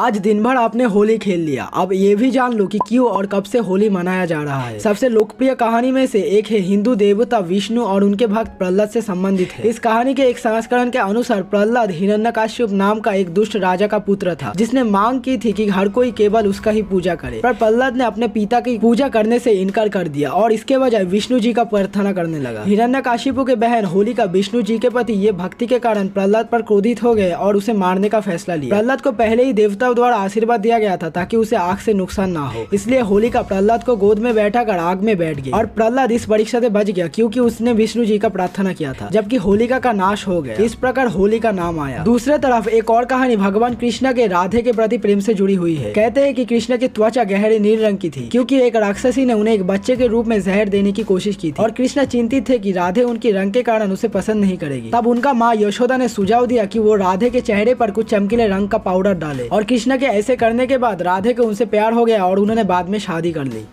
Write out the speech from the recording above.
आज दिन भर आपने होली खेल लिया, अब ये भी जान लो कि क्यों और कब से होली मनाया जा रहा है। सबसे लोकप्रिय कहानी में से एक है हिंदू देवता विष्णु और उनके भक्त प्रह्लाद से संबंधित है। इस कहानी के एक संस्करण के अनुसार प्रह्लाद हिरण्यकश्यप नाम का एक दुष्ट राजा का पुत्र था, जिसने मांग की थी कि हर कोई केवल उसका ही पूजा करे, पर प्रह्लाद ने अपने पिता की पूजा करने से इनकार कर दिया और इसके बजाय विष्णु जी का प्रार्थना करने लगा। हिरण्यकश्यप के बहन होलिका विष्णु जी के प्रति ये भक्ति के कारण प्रह्लाद पर क्रोधित हो गए और उसे मारने का फैसला लिया। प्रह्लाद को पहले ही देवता द्वारा आशीर्वाद दिया गया था ताकि उसे आग से नुकसान ना हो, इसलिए होलिका प्रह्लाद को गोद में बैठाकर आग में बैठ गई और प्रह्लाद इस परीक्षा से बच गया क्योंकि उसने विष्णु जी का प्रार्थना किया था, जबकि होलिका का नाश हो गया। इस प्रकार होली का नाम आया। दूसरे तरफ एक और कहानी भगवान कृष्ण के राधे के प्रति प्रेम से जुड़ी हुई है। कहते हैं कि कृष्ण की त्वचा गहरे नील रंग की थी क्योंकि एक राक्षसी ने उन्हें एक बच्चे के रूप में जहर देने की कोशिश की थी और कृष्ण चिंतित थे कि राधे उनके रंग के कारण उसे पसंद नहीं करेगी। तब उनका माँ यशोदा ने सुझाव दिया कि वो राधे के चेहरे पर कुछ चमकीले रंग का पाउडर डाले और कृष्णा के ऐसे करने के बाद राधे को उनसे प्यार हो गया और उन्होंने बाद में शादी कर ली।